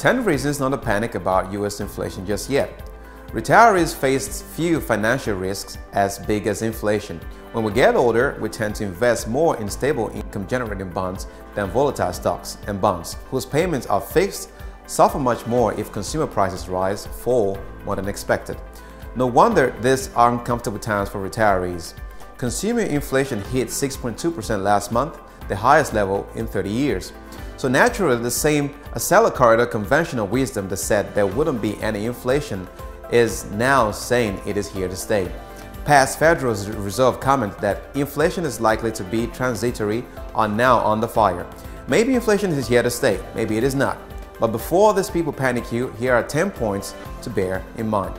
10 reasons not to panic about US inflation just yet. Retirees face few financial risks as big as inflation. When we get older, we tend to invest more in stable income-generating bonds than volatile stocks and bonds, whose payments are fixed, suffer much more if consumer prices rise, fall more than expected. No wonder these are uncomfortable times for retirees. Consumer inflation hit 6.2% last month, the highest level in 30 years. So naturally, the same seller corridor conventional wisdom that said there wouldn't be any inflation is now saying it is here to stay. Past Federal Reserve comments that inflation is likely to be transitory are now on the fire. Maybe inflation is here to stay, maybe it is not. But before these people panic you, here are 10 points to bear in mind.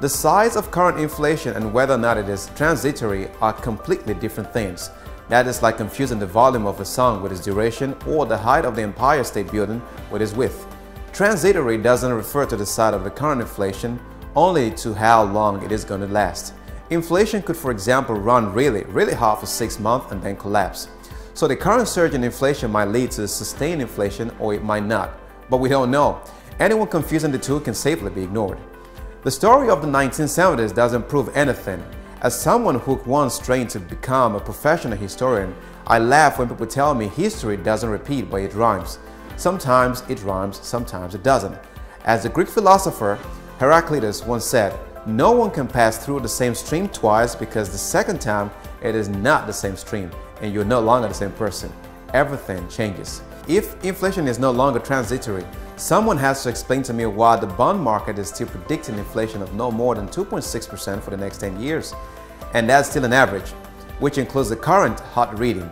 The size of current inflation and whether or not it is transitory are completely different things. That is like confusing the volume of a song with its duration or the height of the Empire State Building with its width. Transitory doesn't refer to the size of the current inflation, only to how long it is going to last. Inflation could, for example, run really hard for 6 months and then collapse. So the current surge in inflation might lead to sustained inflation, or it might not. But we don't know. Anyone confusing the two can safely be ignored. The story of the 1970s doesn't prove anything. As someone who once trained to become a professional historian, I laugh when people tell me history doesn't repeat, but it rhymes. Sometimes it rhymes, sometimes it doesn't. As the Greek philosopher Heraclitus once said, no one can pass through the same stream twice, because the second time it is not the same stream and you're no longer the same person. Everything changes. If inflation is no longer transitory, someone has to explain to me why the bond market is still predicting inflation of no more than 2.6% for the next 10 years. And that's still an average, which includes the current hot reading.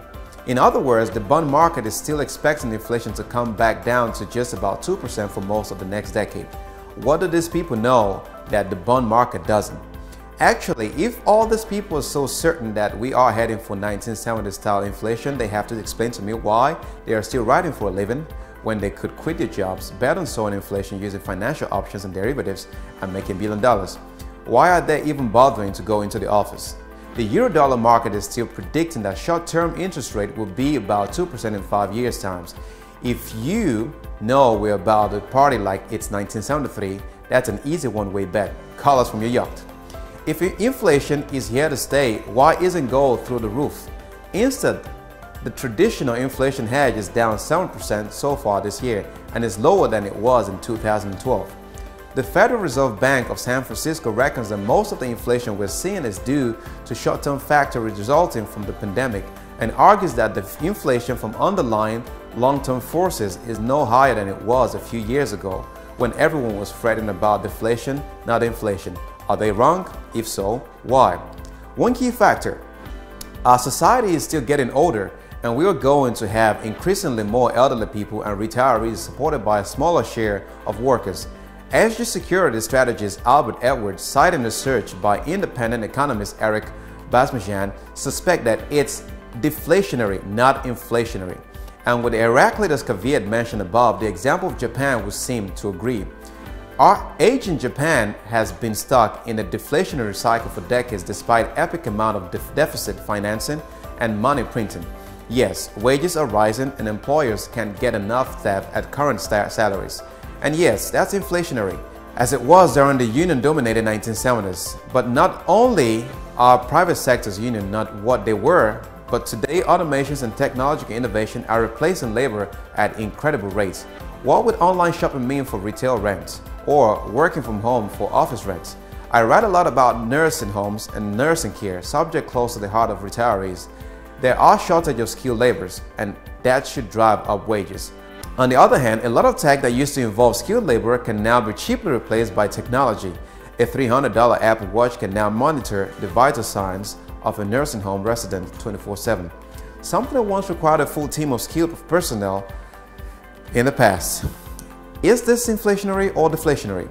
In other words, the bond market is still expecting inflation to come back down to just about 2% for most of the next decade. What do these people know that the bond market doesn't? Actually, if all these people are so certain that we are heading for 1970s-style inflation, they have to explain to me why they are still writing for a living when they could quit their jobs, bet on soaring inflation using financial options and derivatives, and making $1 billion. Why are they even bothering to go into the office? The Eurodollar market is still predicting that short-term interest rate will be about 2% in 5 years' time. If you know we're about to party like it's 1973, that's an easy one-way bet. Call us from your yacht. If inflation is here to stay, why isn't gold through the roof? Instead, the traditional inflation hedge is down 7% so far this year and is lower than it was in 2012. The Federal Reserve Bank of San Francisco reckons that most of the inflation we're seeing is due to short-term factors resulting from the pandemic, and argues that the inflation from underlying long-term forces is no higher than it was a few years ago, when everyone was fretting about deflation, not inflation. Are they wrong? If so, why? One key factor: our society is still getting older, and we are going to have increasingly more elderly people and retirees supported by a smaller share of workers. Energy security strategist Albert Edwards, citing research by independent economist Eric Basmajian, suspect that it's deflationary, not inflationary. And with Heraclitus caveat mentioned above, the example of Japan would seem to agree. Our aging Japan has been stuck in a deflationary cycle for decades, despite epic amount of deficit financing and money printing. Yes, wages are rising and employers can't get enough staff at current salaries. And yes, that's inflationary, as it was during the union-dominated 1970s. But not only are private sector's union not what they were, but today automations and technological innovation are replacing labor at incredible rates. What would online shopping mean for retail rents, or working from home for office rents? I write a lot about nursing homes and nursing care, subject close to the heart of retirees. There are shortages of skilled laborers, and that should drive up wages. On the other hand, a lot of tech that used to involve skilled labor can now be cheaply replaced by technology. A $300 Apple Watch can now monitor the vital signs of a nursing home resident 24/7. Something that once required a full team of skilled personnel in the past. Is this inflationary or deflationary?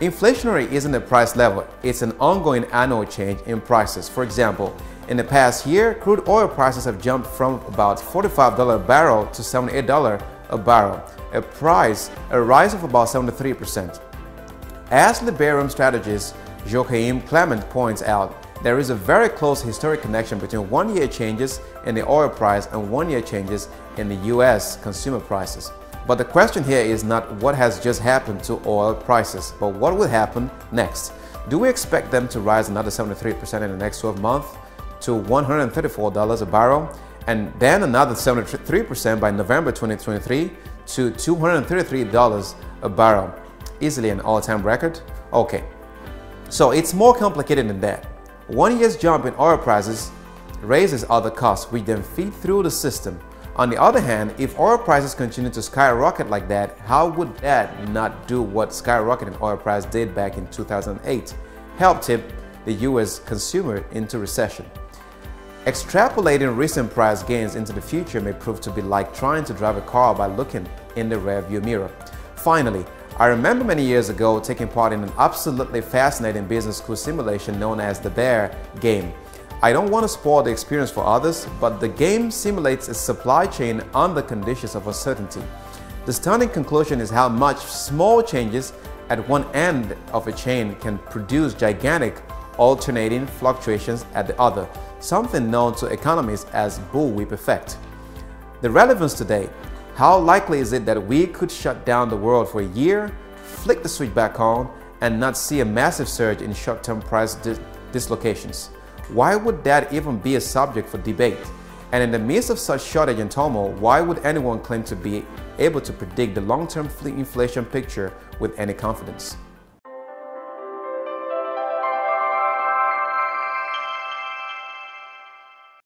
Inflationary isn't a price level, it's an ongoing annual change in prices. For example, in the past year, crude oil prices have jumped from about $45 a barrel to $78 a barrel, a rise of about 73%. As Liberum strategist Joachim Clement points out, there is a very close historic connection between one-year changes in the oil price and one-year changes in the US consumer prices. But the question here is not what has just happened to oil prices, but what will happen next. Do we expect them to rise another 73% in the next 12 months to $134 a barrel, and then another 73% by November 2023 to $233 a barrel? Easily an all-time record? Okay. So it's more complicated than that. 1 year's jump in oil prices raises other costs, which then feed through the system. On the other hand, if oil prices continue to skyrocket like that, how would that not do what skyrocketing oil price did back in 2008? Help tip the US consumer into recession. Extrapolating recent price gains into the future may prove to be like trying to drive a car by looking in the rearview mirror. Finally, I remember many years ago taking part in an absolutely fascinating business school simulation known as the Bear Game. I don't want to spoil the experience for others, but the game simulates a supply chain under conditions of uncertainty. The stunning conclusion is how much small changes at one end of a chain can produce gigantic alternating fluctuations at the other, something known to economists as bullwhip effect. The relevance today: how likely is it that we could shut down the world for a year, flick the switch back on, and not see a massive surge in short-term price dislocations? Why would that even be a subject for debate? And in the midst of such shortage and turmoil, why would anyone claim to be able to predict the long-term inflation picture with any confidence?